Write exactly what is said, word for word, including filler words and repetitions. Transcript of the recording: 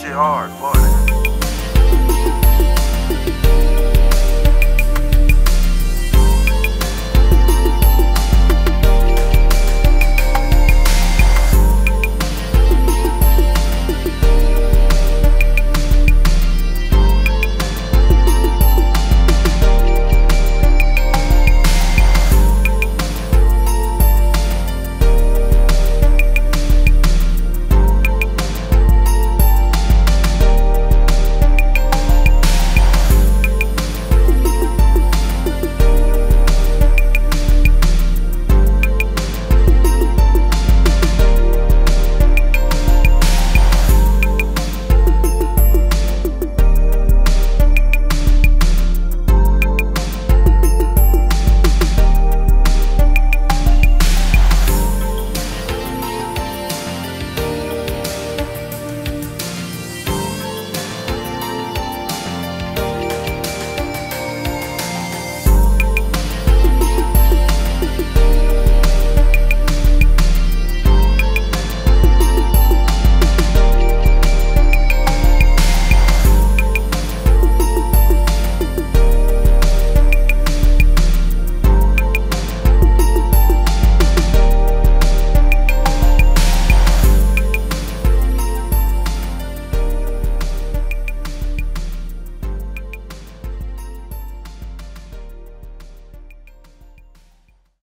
shit hard, boy.